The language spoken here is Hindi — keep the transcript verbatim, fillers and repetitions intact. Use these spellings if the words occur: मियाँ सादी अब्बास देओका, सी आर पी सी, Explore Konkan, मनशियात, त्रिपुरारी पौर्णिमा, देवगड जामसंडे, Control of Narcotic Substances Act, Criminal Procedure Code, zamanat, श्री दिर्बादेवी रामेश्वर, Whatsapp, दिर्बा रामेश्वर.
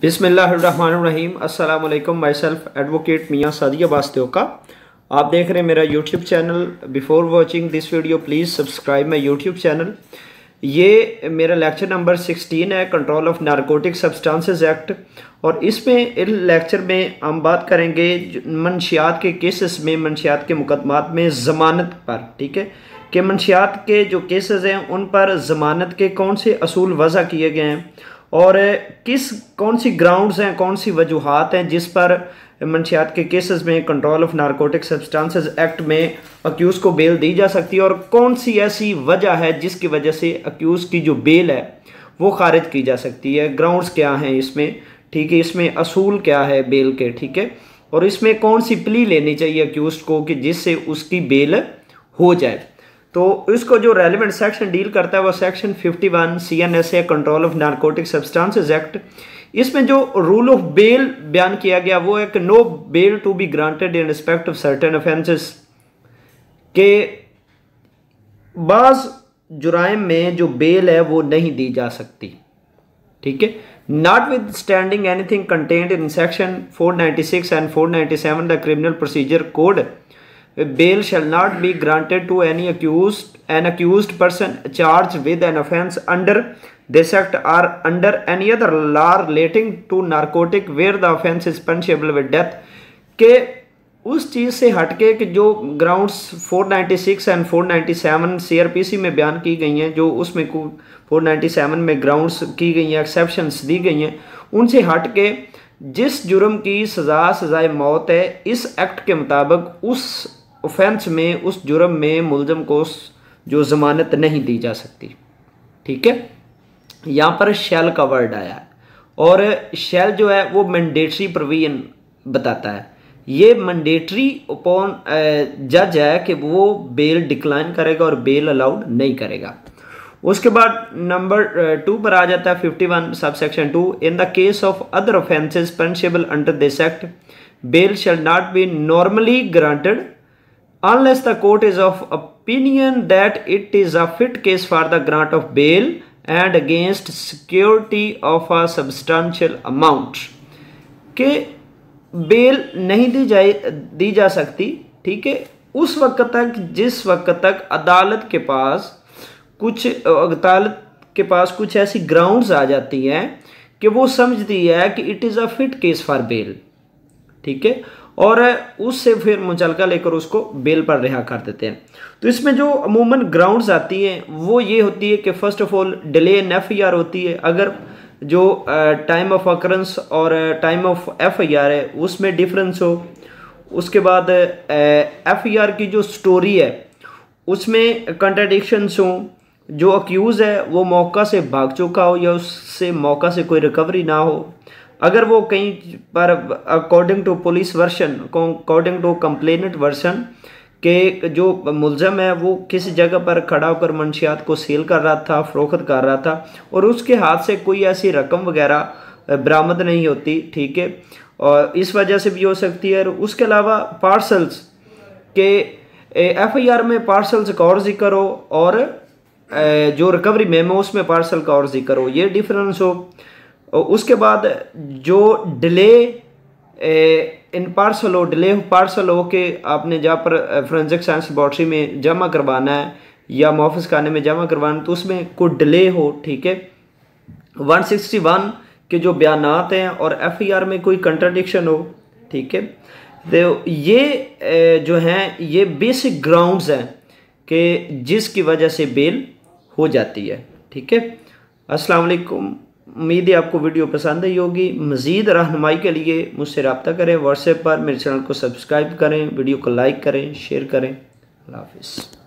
बिस्मिल्लाहिर्रहमानिर्रहीम। अस्सलाम वालेकुम। माई सेल्फ एडवोकेट मियाँ सादी अब्बास देओका। आप देख रहे हैं मेरा YouTube channel. Before watching this video please subscribe my YouTube channel. ये मेरा लेक्चर नंबर सिक्सटीन है, control of narcotic substances act. और इसमें इस लेक्चर में हम बात करेंगे मनशियात के केसेस में, मनशियात के मुकदमात में ज़मानत पर। ठीक है कि मनशियात के जो केसेस हैं उन पर ज़मानत के कौन से असूल वज़ा किए गए हैं और किस कौन सी ग्राउंड्स हैं, कौन सी वजूहात हैं जिस पर मनशियात के केसेस में control of narcotic substances act में अक्यूज़ को बेल दी जा सकती है और कौन सी ऐसी वजह है जिसकी वजह से अक्यूज़ की जो बेल है वो खारिज की जा सकती है। ग्राउंड्स क्या हैं इसमें, ठीक है, इसमें असूल क्या है बेल के, ठीक है, और इसमें कौन सी प्ली लेनी चाहिए अक्यूज़ को कि जिससे उसकी बेल हो जाए। तो इसको जो रेलिवेंट सेक्शन डील करता है वो section fifty one C N S है, control of narcotic substances act. इसमें जो रूल ऑफ बेल बयान किया गया वो है कि no bail to be granted in respect of certain offences, के बाज जुराइम में जो बेल है वो नहीं दी जा सकती। ठीक है, notwithstanding anything contained in section four ninety six and four ninety seven the criminal procedure code, bail shall not be granted to any accused an accused person charged with an offence under this act or under any other law relating to narcotic where the offence is punishable with death, के उस चीज़ से हटके कि जो grounds four ninety six and four ninety seven सी आर पी सी में बयान की गई हैं, जो उसमें फोर नाइन्टी सेवन में ग्राउंड्स की गई हैं, एक्सेप्शंस दी गई हैं, उनसे हटके जिस जुर्म की सज़ा सज़ाए मौत है इस एक्ट के मुताबिक उस ऑफेंस में, उस जुर्म में मुलजम को जो ज़मानत नहीं दी जा सकती। ठीक है, यहाँ पर शैल का वर्ड आया है और शैल जो है वो मैंडेटरी प्रोविजन बताता है। ये मैंडेटरी अपॉन जज है कि वो बेल डिक्लाइन करेगा और बेल अलाउड नहीं करेगा। उसके बाद नंबर टू पर आ जाता है fifty one sub section two, in the case of other offences punishable under this act bail shall not be normally granted unless the court is of opinion that it is a fit case for the grant of bail and against security of a substantial amount, के बेल नहीं दी जाए दी जा सकती। ठीक है, उस वक्त तक जिस वक्त तक अदालत के पास कुछ अदालत के पास कुछ ऐसी ग्राउंड्स आ जाती हैं कि वो समझती है कि it is a fit case for bail. ठीक है, और उससे फिर मुचलका लेकर उसको बेल पर रिहा कर देते हैं। तो इसमें जो अमूमन ग्राउंड्स आती हैं वो ये होती है कि first of all delay in F I R होती है। अगर जो टाइम ऑफ अकरेंस और time of F I R है उसमें डिफरेंस हो, उसके बाद एफ आई आर की जो स्टोरी है उसमें कंट्राडिक्शंस हों, जो अक्यूज़ है वो मौका से भाग चुका हो या उससे मौका से कोई रिकवरी ना हो, अगर वो कहीं पर according to police version, according to complainant version के जो मुलज़म है वो किसी जगह पर खड़ा होकर मनशियात को सेल कर रहा था, फ़रोख्त कर रहा था और उसके हाथ से कोई ऐसी रकम वगैरह बरामद नहीं होती। ठीक है, और इस वजह से भी हो सकती है। उसके अलावा पार्सल्स के एफ आई आर में पार्सल्स का और जिक्र हो और जो रिकवरी मेमो उसमें पार्सल का और जिक्र हो, ये डिफरेंस हो। और उसके बाद जो डिले इन पार्सल हो, डिले पार्सल हो के आपने जहाँ पर फोरेंसिक साइंस लेबॉरेटरी में जमा करवाना है या मुआफ़िस खाने में जमा करवाना है तो उसमें कोई डिले हो। ठीक है, वन सिक्सटी वन के जो बयानात हैं और एफ आई आर में कोई कंट्राडिक्शन हो। ठीक है, तो ये जो हैं ये बेसिक ग्राउंड्स हैं कि जिसकी वजह से बेल हो जाती है। ठीक है, अस्सलाम वालेकुम। उम्मीद है आपको वीडियो पसंद आई होगी। मज़ीद रहनुमाई के लिए मुझसे रब्ता करें व्हाट्सएप पर। मेरे चैनल को सब्सक्राइब करें, वीडियो को लाइक करें, शेयर करें। अल्लाह हाफ़िज़।